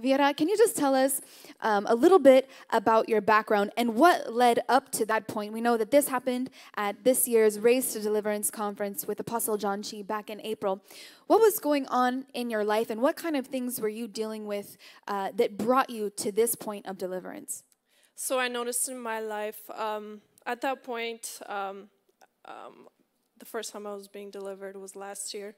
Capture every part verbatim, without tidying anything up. Vera, can you just tell us um, a little bit about your background and what led up to that point? We know that this happened at this year's Race to Deliverance Conference with Apostle John Chi back in April. What was going on in your life, and what kind of things were you dealing with uh, that brought you to this point of deliverance? So I noticed in my life, um, at that point, um, um, the first time I was being delivered was last year.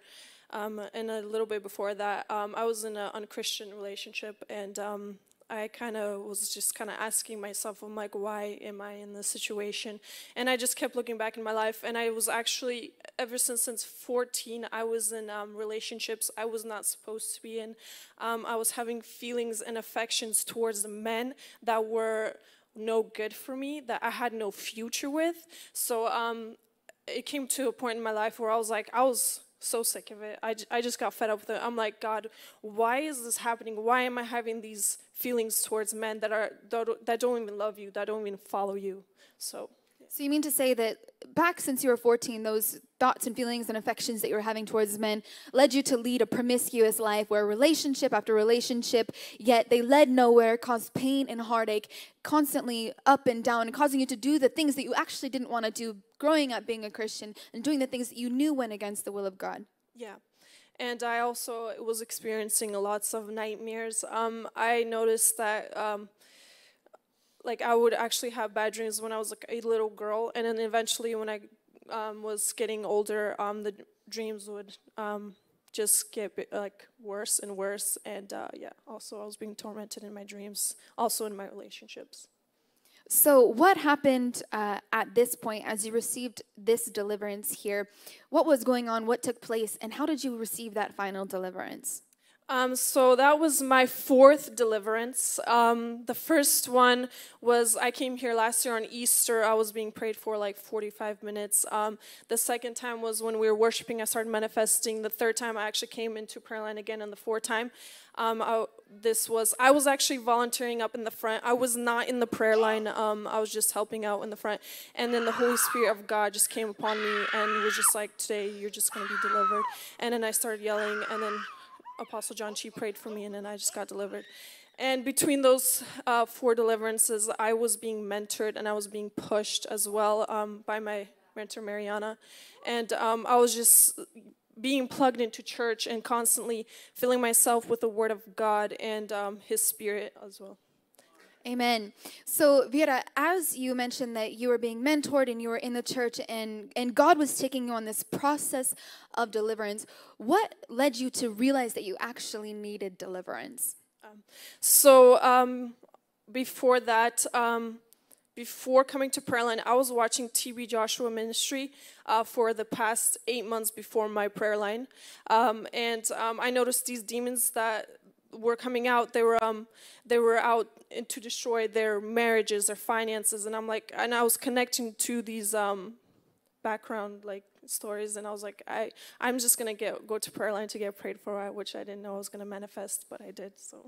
Um, and a little bit before that, um, I was in an unchristian relationship, and um, I kind of was just kind of asking myself, I'm like, why am I in this situation? And I just kept looking back in my life, and I was actually, ever since since fourteen, I was in um, relationships I was not supposed to be in. Um, I was having feelings and affections towards men that were no good for me, that I had no future with. So um, it came to a point in my life where I was like, I was so sick of it. I, I just got fed up with it. I'm like, God, why is this happening? Why am I having these feelings towards men that are that don't even love you, that don't even follow you? So, yeah. So you mean to say that back since you were fourteen, those thoughts and feelings and affections that you were having towards men led you to lead a promiscuous life where relationship after relationship, yet they led nowhere, caused pain and heartache, constantly up and down, and causing you to do the things that you actually didn't want to do, growing up being a Christian and doing the things that you knew went against the will of God. Yeah. And I also was experiencing lots of nightmares. Um, I noticed that um, like I would actually have bad dreams when I was like a little girl, and then eventually when I um, was getting older, um, the dreams would um, just get like worse and worse. And uh, yeah, also I was being tormented in my dreams, also in my relationships. So what happened uh, at this point as you received this deliverance here? What was going on? What took place? And how did you receive that final deliverance? Um, so that was my fourth deliverance. Um, the first one was I came here last year on Easter. I was being prayed for like forty-five minutes. Um, the second time was when we were worshiping. I started manifesting. The third time I actually came into prayer line again, and the fourth time. Um, I, this was, I was actually volunteering up in the front. I was not in the prayer line. Um, I was just helping out in the front. And then the Holy Spirit of God just came upon me and was just like, today you're just going to be delivered. And then I started yelling, and then Apostle John Chi prayed for me, and then I just got delivered. And between those uh, four deliverances, I was being mentored, and I was being pushed as well um, by my mentor, Mariana. And um, I was just being plugged into church and constantly filling myself with the Word of God and um, His Spirit as well. Amen. So, Vera, as you mentioned that you were being mentored and you were in the church, and, and God was taking you on this process of deliverance, what led you to realize that you actually needed deliverance? Um, so, um, before that, um, before coming to prayer line, I was watching T B Joshua ministry uh, for the past eight months before my prayer line. Um, and um, I noticed these demons that were coming out. They were um they were out to destroy their marriages, their finances, and I'm like, and I was connecting to these um background like stories, and I was like, I I'm just gonna get go to prayer line to get prayed for, which I didn't know I was gonna manifest, but I did. So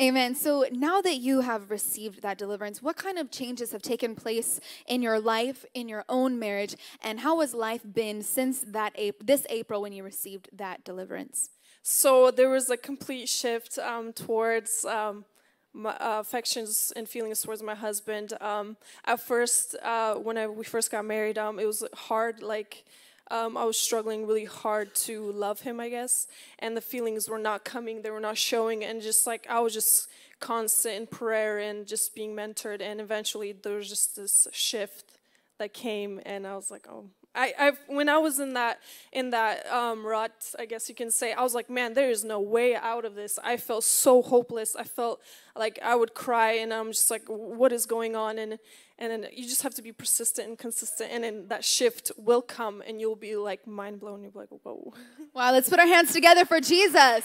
Amen. So now that you have received that deliverance, what kind of changes have taken place in your life, in your own marriage, and how has life been since that this April when you received that deliverance? So there was a complete shift um, towards um, my uh, affections and feelings towards my husband. Um, at first, uh, when I, we first got married, um, it was hard. Like um, I was struggling really hard to love him, I guess. And the feelings were not coming; they were not showing. And just like I was just constant in prayer and just being mentored. And eventually, there was just this shift that came, and I was like, oh. I, I've, when I was in that in that um, rut, I guess you can say, I was like, man, there is no way out of this. I felt so hopeless. I felt like I would cry, and I'm just like, what is going on? And and then you just have to be persistent and consistent, and then that shift will come, and you'll be like mind blown. You'll be like, whoa. Wow, let's put our hands together for Jesus.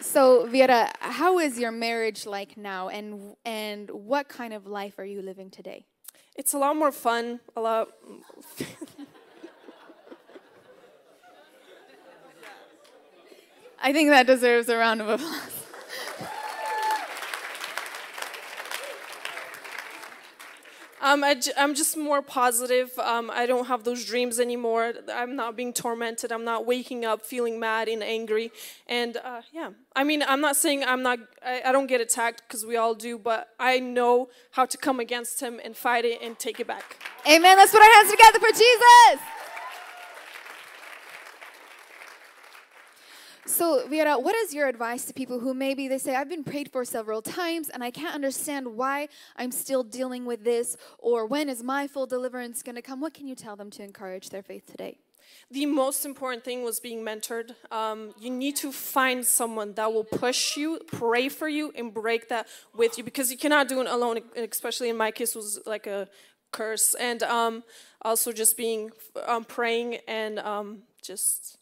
So, Vera, how is your marriage like now, and and what kind of life are you living today? It's a lot more fun, a lot... I think that deserves a round of applause. Um, I, I'm just more positive. Um, I don't have those dreams anymore. I'm not being tormented. I'm not waking up feeling mad and angry. And uh, yeah, I mean, I'm not saying I'm not, I, I don't get attacked, because we all do, but I know how to come against him and fight it and take it back. Amen. Let's put our hands together for Jesus. So, Vera, what is your advice to people who maybe they say, I've been prayed for several times and I can't understand why I'm still dealing with this, or when is my full deliverance going to come? What can you tell them to encourage their faith today? The most important thing was being mentored. Um, you need to find someone that will push you, pray for you, and break that with you, because you cannot do it alone, especially in my case, it was like a curse. And um, also just being, um, praying and um, just...